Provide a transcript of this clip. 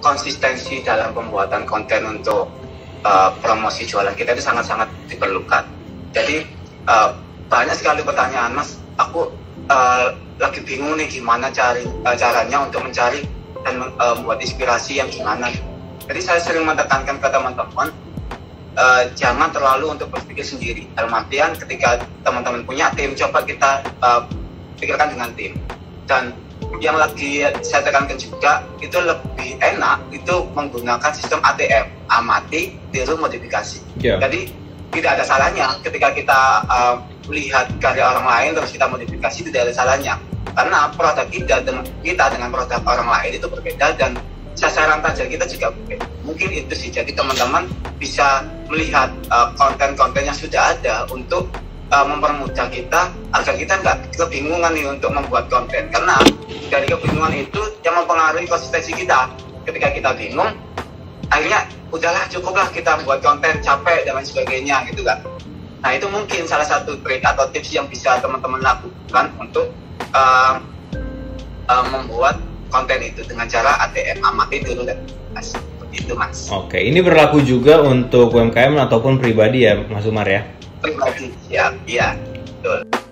Konsistensi dalam pembuatan konten untuk promosi jualan kita itu sangat-sangat diperlukan. Jadi banyak sekali pertanyaan, Mas, aku lagi bingung nih gimana caranya untuk mencari dan membuat inspirasi yang gimana. Jadi saya sering menekankan ke teman-teman, jangan terlalu untuk berpikir sendiri. Dalam artian ketika teman-teman punya tim, coba kita pikirkan dengan tim. Dan yang lagi saya tekankan juga, itu lebih enak itu menggunakan sistem ATM, amati, tiru, modifikasi. Yeah. Jadi tidak ada salahnya ketika kita melihat karya orang lain terus kita modifikasi, tidak ada salahnya. Karena produk kita dengan produk orang lain itu berbeda dan sasaran target kita juga berbeda. Mungkin itu sih, jadi teman-teman bisa melihat konten-konten yang sudah ada untuk mempermudah kita agar kita nggak kebingungan nih untuk membuat konten, karena dari kebingungan itu yang mempengaruhi konsistensi kita. Ketika kita bingung, akhirnya udahlah cukuplah kita buat konten, capek dan lain sebagainya gitu kan. Nah itu mungkin salah satu trik atau tips yang bisa teman-teman lakukan untuk membuat konten itu dengan cara ATM, amati dulu dan seperti itu, Mas. Oke, ini berlaku juga untuk UMKM ataupun pribadi ya, Mas Umar ya? Pribadi, ya, betul.